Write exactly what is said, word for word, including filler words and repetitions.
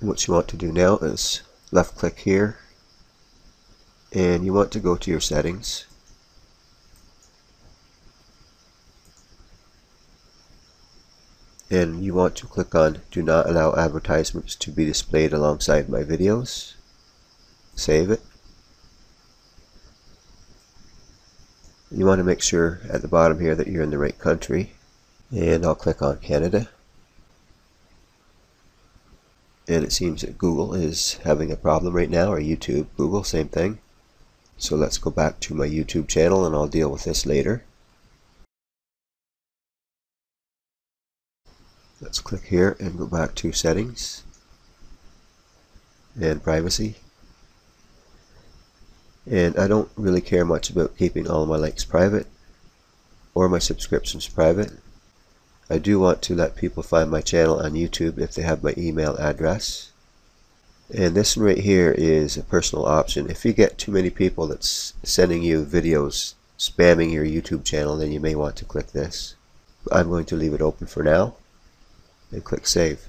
what you want to do now is left click here, and you want to go to your settings. And you want to click on Do Not Allow Advertisements to be Displayed Alongside My Videos. Save it. You want to make sure at the bottom here that you're in the right country. And I'll click on Canada. And it seems that Google is having a problem right now, or YouTube, Google, same thing. So let's go back to my YouTube channel and I'll deal with this later. Let's click here and go back to settings and privacy. And I don't really care much about keeping all my links private or my subscriptions private. I do want to let people find my channel on YouTube if they have my email address. And this one right here is a personal option. If you get too many people that's sending you videos spamming your YouTube channel, then you may want to click this. I'm going to leave it open for now and click Save.